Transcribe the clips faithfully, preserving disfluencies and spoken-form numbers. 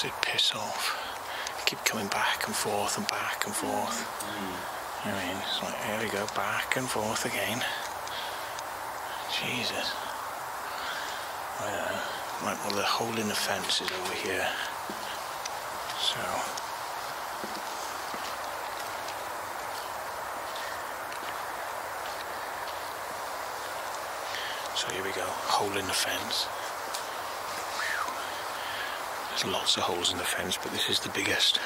They piss off. Keep coming back and forth and back and forth. Mm. I mean, it's like, here we go, back and forth again. Jesus. Yeah. Right, well, the hole in the fence is over here. So. So here we go, hole in the fence. There's lots of holes in the fence, but this is the biggest.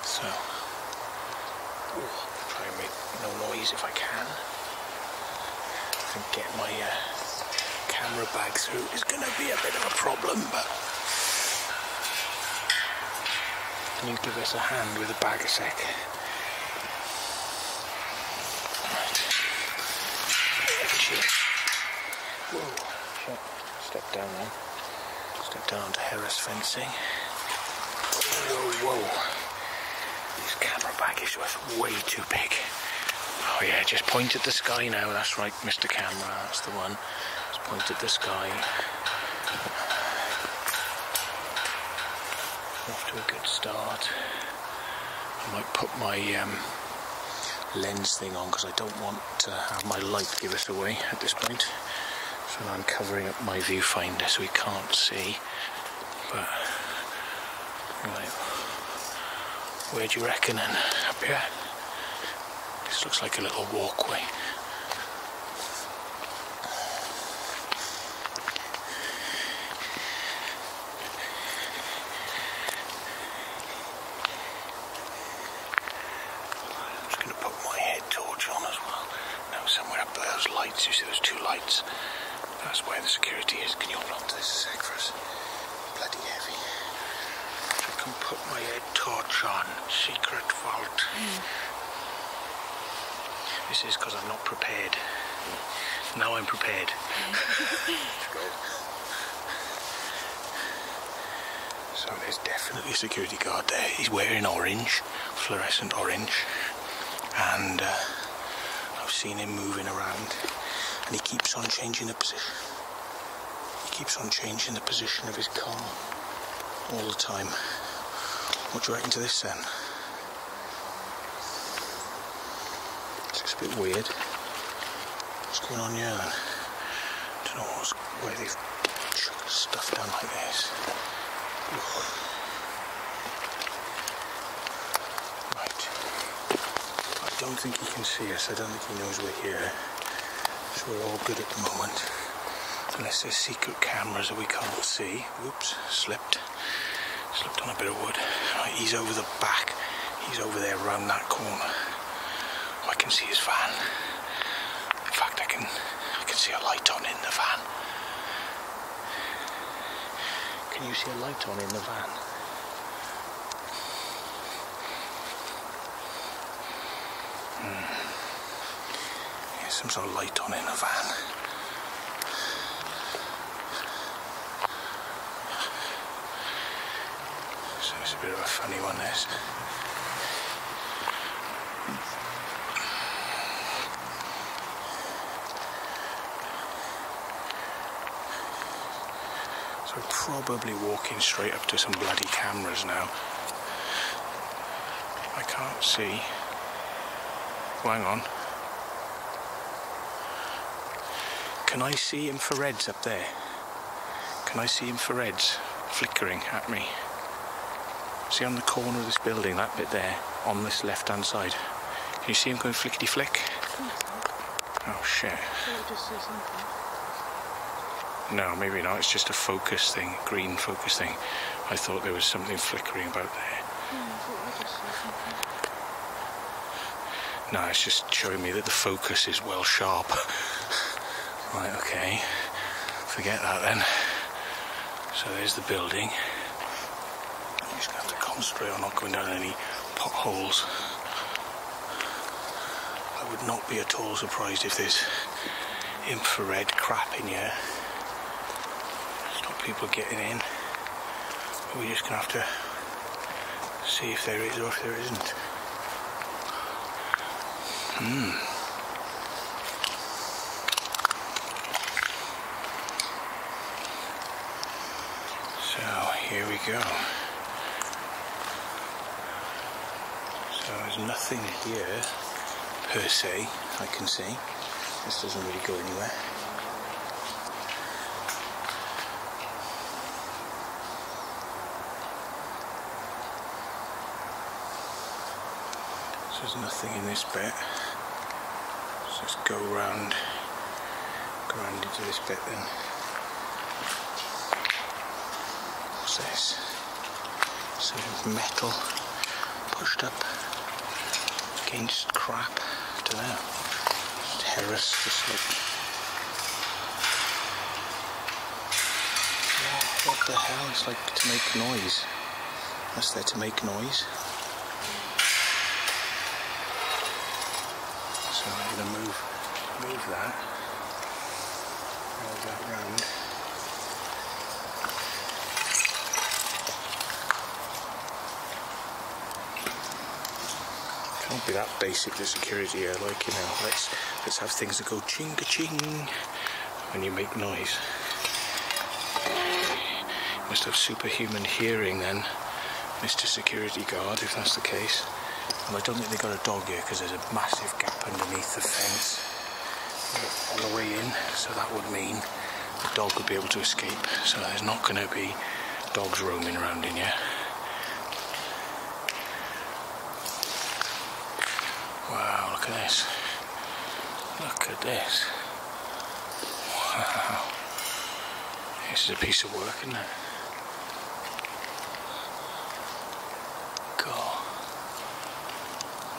So, ooh, try and make no noise if I can. And get my uh, camera bag through. It's going to be a bit of a problem, but can you give us a hand with a bag a sec? Right. Cheers. Whoa. Step down then. Step down to Harris Fencing. Whoa, whoa. This camera bag is just way too big. Oh yeah, just point at the sky now. That's right, Mister Camera, that's the one. Just point at the sky. Off to a good start. I might put my um, lens thing on because I don't want to have my light give us away at this point. So I'm covering up my viewfinder so we can't see. But right. Where do you reckon then? Up here? This looks like a little walkway. I'm just gonna put my head torch on as well. Now somewhere up there, those lights, you see those two lights? That's where the security is. Can you hold on to this a sec for us? Bloody heavy. I can put my head torch on. Secret vault. Mm. This is because I'm not prepared. Now I'm prepared. Mm. So there's definitely a security guard there. He's wearing orange, fluorescent orange. And uh, I've seen him moving around. And he keeps on changing the position. He keeps on changing the position of his car all the time. What do you reckon to this then? It's just a bit weird. What's going on here then? I don't know what's, where they've chucked stuff down like this. Right. I don't think he can see us. I don't think he knows we're here. So we're all good at the moment, unless there's secret cameras that we can't see. Whoops, slipped. Slipped on a bit of wood. Right, he's over the back. He's over there around that corner. Oh, I can see his van. In fact, I can, I can see a light on in the van. Can you see a light on in the van? Some sort of light on in a van. So it's a bit of a funny one, this. So probably walking straight up to some bloody cameras now. I can't see. Well, hang on. Can I see infrareds up there? Can I see infrareds flickering at me? See on the corner of this building, that bit there, on this left-hand side. Can you see them going flickety-flick? Oh, shit. No, maybe not. It's just a focus thing, green focus thing. I thought there was something flickering about there. No, it's just showing me that the focus is well sharp. Right, okay. Forget that then. So there's the building. I'm just going to have to concentrate on not going down any potholes. I would not be at all surprised if there's infrared crap in here. Stop people getting in. We're just going to have to see if there is or if there isn't. Mm. So here we go. So there's nothing here per se I can see. This doesn't really go anywhere. So there's nothing in this bit. Let's go round, go round into this bit then. What's this? Sort of metal pushed up against crap. I don't know. Terrace, just like. Yeah, what the hell? It's like to make noise. That's there to make noise. So I'm going to move, move that, roll that round. Can't be that basic the security here, like, you know, let's, let's have things that go ching-a-ching when you make noise. You must have superhuman hearing then, Mister Security Guard, if that's the case. Well, I don't think they got a dog here because there's a massive gap underneath the fence on the way in, so that would mean the dog would be able to escape. So there's not going to be dogs roaming around in here. Wow, look at this. Look at this. Wow. This is a piece of work, isn't it?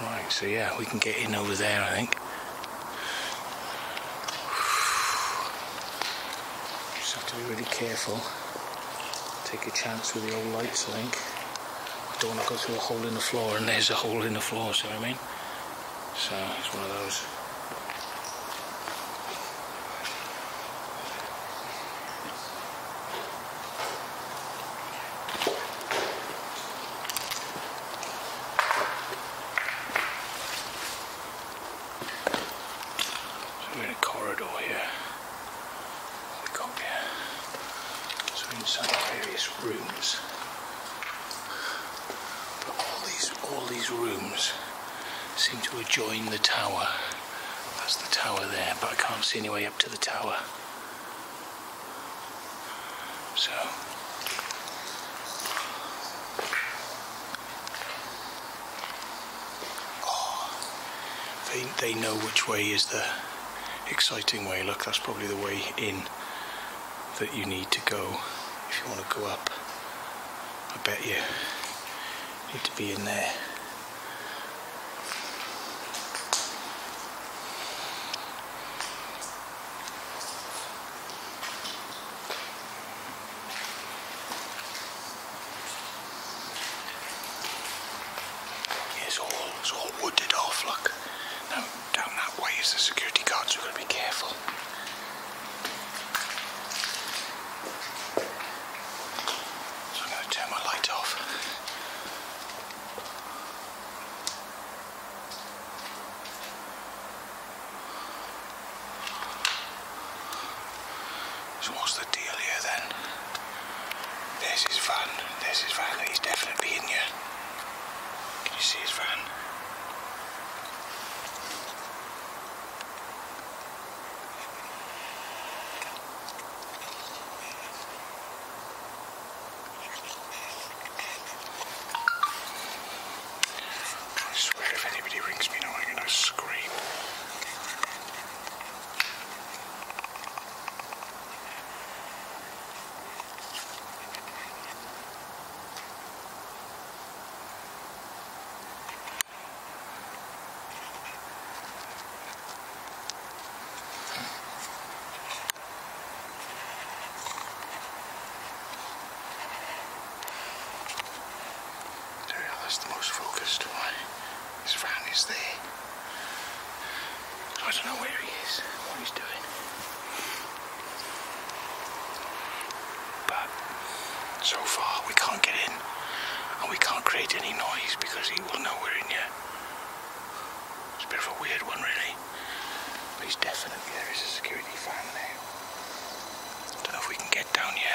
Right, so yeah, we can get in over there, I think. Just have to be really careful. Take a chance with the old lights, I think. I don't want to go through a hole in the floor, and there's a hole in the floor, see what I mean? So, it's one of those. Anyway, up to the tower. So, oh, they they know which way is the exciting way. Look, that's probably the way in that you need to go if you want to go up. I bet you need to be in there. So what's the deal here then? There's his van. There's his van. He's definitely in here. Can you see his van? I swear if anybody rings me now, I'm gonna scream. The most focused one. His van is there. I don't know where he is, what he's doing. But so far we can't get in and we can't create any noise because he will know we're in here. It's a bit of a weird one really. But he's definitely there is a security van there. Don't know if we can get down here.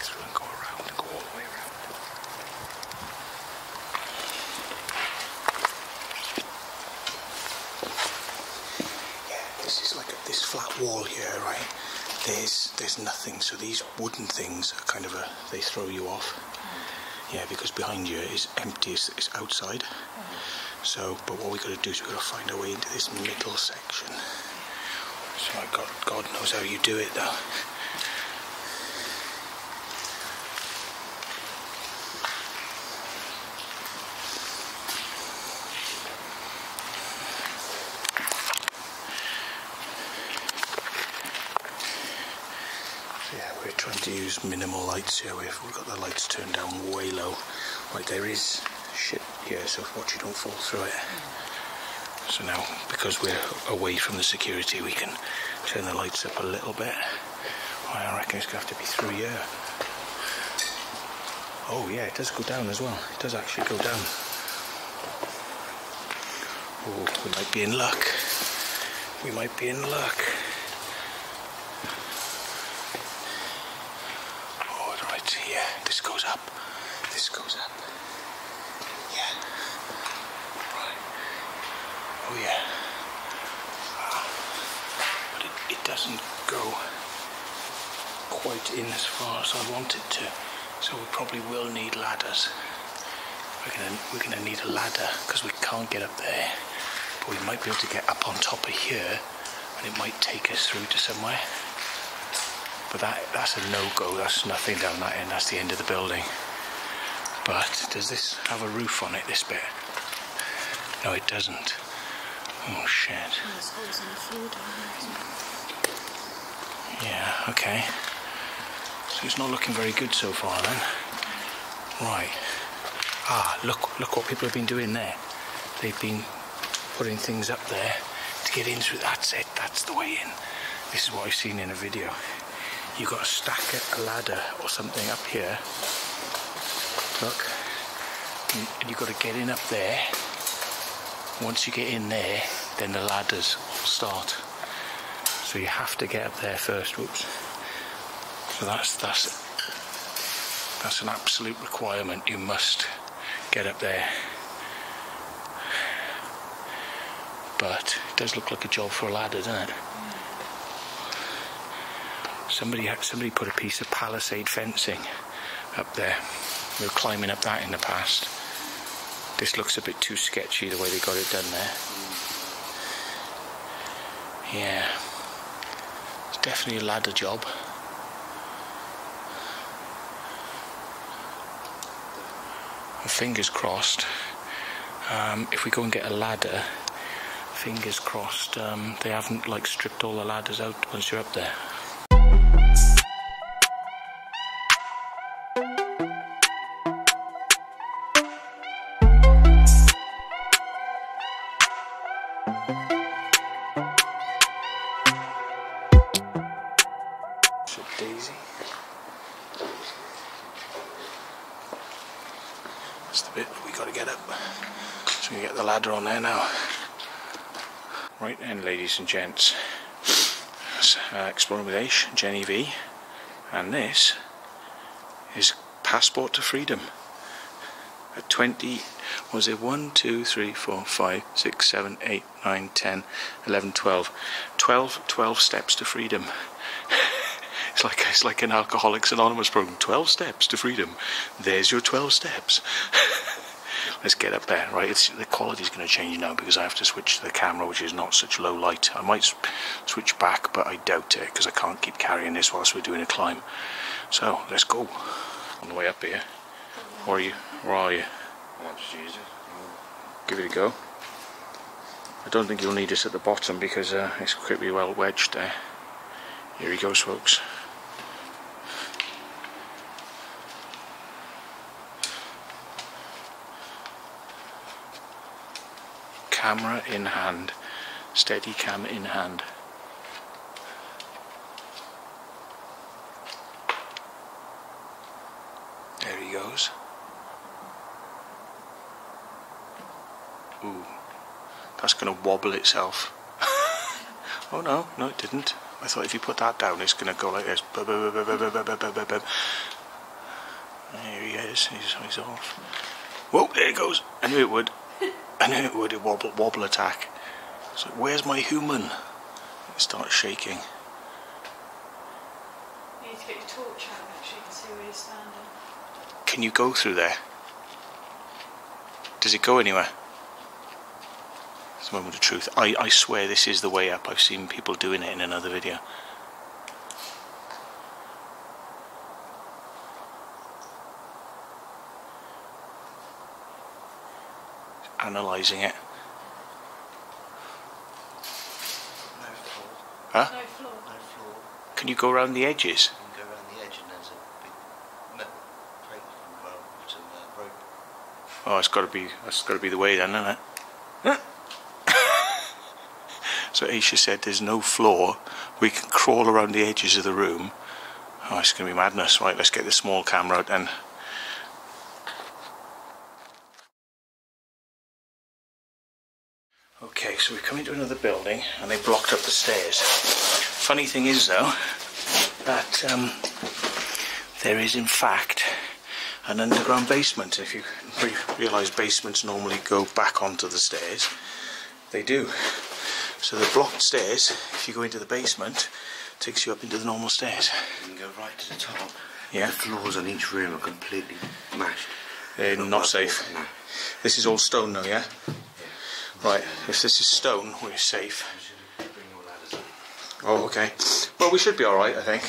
Through and go around and go all the way around. Yeah, this is like a, this flat wall here, right? There's there's nothing, so these wooden things are kind of a, they throw you off. Mm. Yeah, because behind you is empty, it's, it's outside. Mm. So, but what we've got to do is we've got to find our way into this middle section. So my God, God knows how you do it though. Minimal lights here. We've got the lights turned down way low. Right, there is shit here, so watch you don't fall through it. So now, because we're away from the security, we can turn the lights up a little bit. I reckon it's going to have to be through here. Oh yeah, it does go down as well. It does actually go down. Oh, we might be in luck. We might be in luck. This goes up. This goes up. Yeah. Right. Oh yeah. Ah. But it, it doesn't go quite in as far as I want it to. So we probably will need ladders. We're gonna we're gonna need a ladder because we can't get up there. But we might be able to get up on top of here, and it might take us through to somewhere. But that, that's a no-go, that's nothing down that end, that's the end of the building. But does this have a roof on it, this bit? No, it doesn't. Oh, shit. Yeah, okay. So it's not looking very good so far, then. Right. Ah, look, look what people have been doing there. They've been putting things up there to get in through. That's it, that's the way in. This is what I've seen in a video. You've got to stack a ladder or something up here. Look. And you've got to get in up there. Once you get in there, then the ladders will start. So you have to get up there first. Whoops. So that's that's that's an absolute requirement. You must get up there. But it does look like a job for a ladder, doesn't it? Somebody, somebody put a piece of palisade fencing up there. We were climbing up that in the past. This looks a bit too sketchy the way they got it done there. Yeah. It's definitely a ladder job. fingers crossed, um, if we go and get a ladder, fingers crossed, um, they haven't like stripped all the ladders out once you're up there. On there now. Right then, ladies and gents, uh, Exploring with H, Jenny V, and this is Passport to Freedom. At twenty, was it one, two, three, four, five, six, seven, eight, nine, ten, eleven, twelve. twelve, twelve steps to freedom. It's like, it's like an Alcoholics Anonymous program. twelve steps to freedom. There's your twelve steps. Let's get up there, right? It's, the quality's going to change now because I have to switch to the camera, which is not such low light. I might switch back, but I doubt it because I can't keep carrying this whilst we're doing a climb. So let's go. On the way up here, where are you? Where are you? I'll just use it. Give it a go. I don't think you'll need us at the bottom because uh, it's pretty well wedged there. Here he goes, folks. Camera in hand, steady cam in hand. There he goes. Ooh, that's going to wobble itself. Oh no, no it didn't. I thought if you put that down it's going to go like this. There he is, he's, he's off. Whoa, there it goes. I knew it would. I knew it would, a wobble, wobble attack. So where's my human? It starts shaking. You need to get your torch out and actually can see where you're standing. Can you go through there? Does it go anywhere? It's a moment of truth. I, I swear this is the way up. I've seen people doing it in another video. Analysing it. No floor. Huh? No floor. No floor. Can you go around the edges? You can go around the edge and there's a big metal plate involved in the rope. Oh, it's got to be, that's got to be the way then, isn't it? So Aisha said there's no floor. We can crawl around the edges of the room. Oh, it's going to be madness. Right, let's get the small camera out then. Okay, so we've come into another building and they blocked up the stairs. Funny thing is though, that um, there is in fact an underground basement. If you re realise basements normally go back onto the stairs, they do. So the blocked stairs, if you go into the basement, takes you up into the normal stairs. You can go right to the top. Yeah. The floors in each room are completely mashed. They're not, not safe. No. This is all stone though, yeah? Right, if this is stone, we're safe. Oh, okay. Well, we should be alright, I think.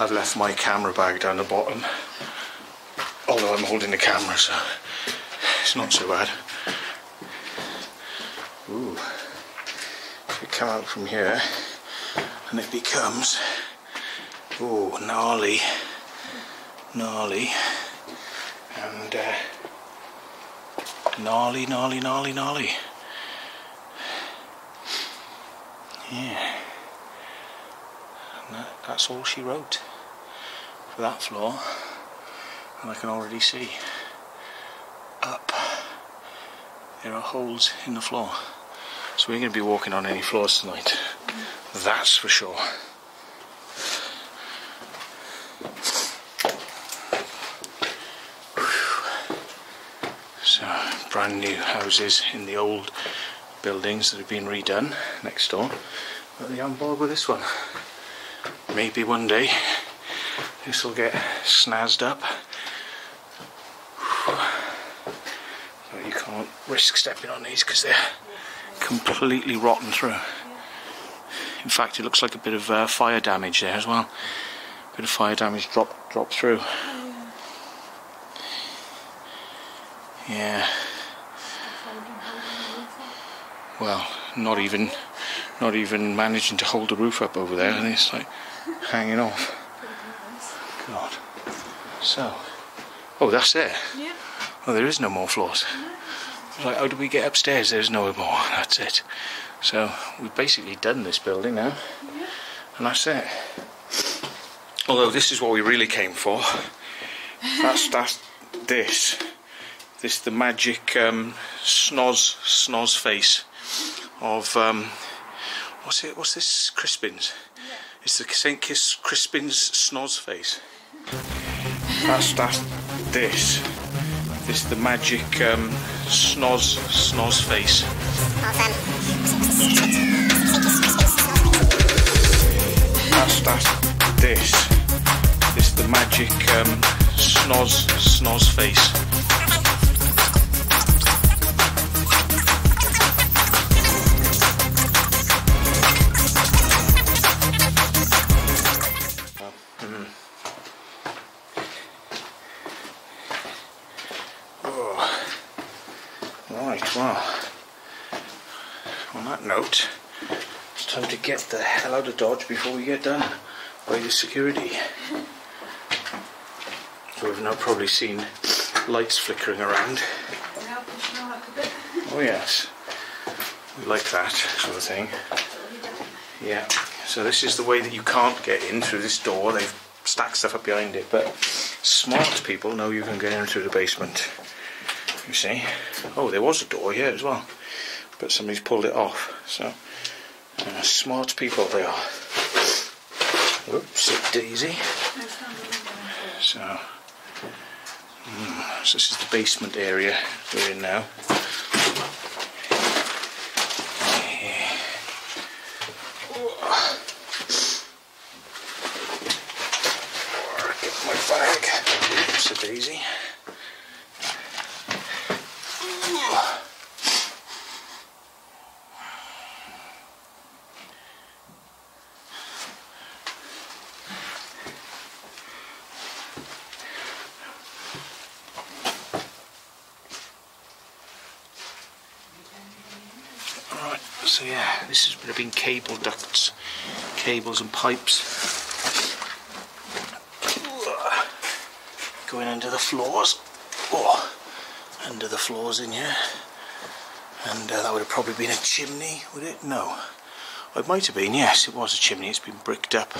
I've left my camera bag down the bottom. Although I'm holding the camera, so it's not so bad. Ooh. If we come out from here, and it becomes... Ooh, gnarly. Gnarly. And, uh... gnarly, gnarly, gnarly, gnarly. Yeah. And that, that's all she wrote for that floor. And I can already see up there are holes in the floor. So we're going to be walking on any floors tonight. That's for sure. Brand new houses in the old buildings that have been redone next door, but they're on board with this one. Maybe one day this will get snazzed up. But you can't risk stepping on these because they're completely rotten through. In fact, it looks like a bit of uh, fire damage there as well. A bit of fire damage drop, drop through. Yeah. Well, not even, not even managing to hold the roof up over there, and it's like hanging off. God. So, oh, that's it. Yeah. Oh, there is no more floors. It's like, how do we get upstairs? There's no more. That's it. So we've basically done this building now, yeah. And that's it. Although this is what we really came for. That's that's this. This the magic um, snoz snoz face of um, what's it? What's this? Crispin's. Yeah. It's the St Crispins snoz face. That's that's this. This the magic um, snoz snoz face. Awesome. That's that's this. This the magic um, snoz snoz face. Note, it's time to get the hell out of Dodge before we get done by the security. So we've now probably seen lights flickering around. Yeah, a bit. Oh yes, we like that sort of thing. Yeah, so this is the way that you can't get in through this door. They've stacked stuff up behind it, but smart people know you can get in through the basement, you see. Oh, there was a door here as well, but somebody's pulled it off. So, uh, smart people they are. Oopsie daisy. So, mm, so this is the basement area we're in now. Get my bag. Oopsie daisy. So yeah, this would have been cable ducts, cables and pipes going under the floors, oh, under the floors in here, and uh, that would have probably been a chimney, would it? No, it might have been. Yes, it was a chimney. It's been bricked up,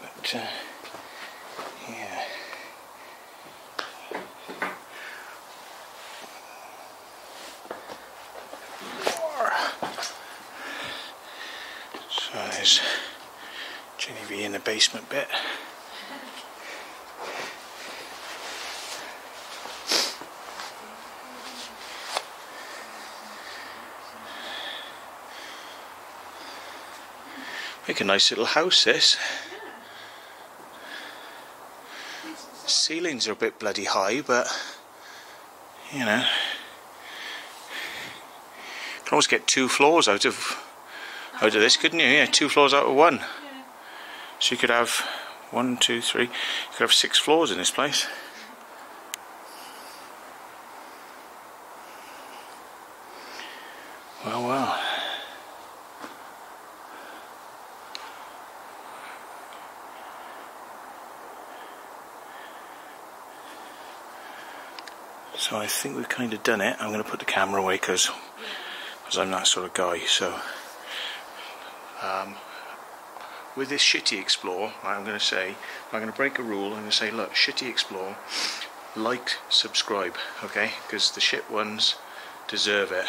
but uh, yeah. Genevieve in the basement bit. Make a nice little house, this. Ceilings are a bit bloody high, but you know, you can always get two floors out of out of this, couldn't you? Yeah, two floors out of one. So you could have one, two, three, you could have six floors in this place. Well, well. So I think we've kind of done it. I'm going to put the camera away because I'm that sort of guy, so... Um, with this shitty explore, I'm going to say, I'm going to break a rule, I'm going to say, look, shitty explore, like, subscribe, okay, because the shit ones deserve it.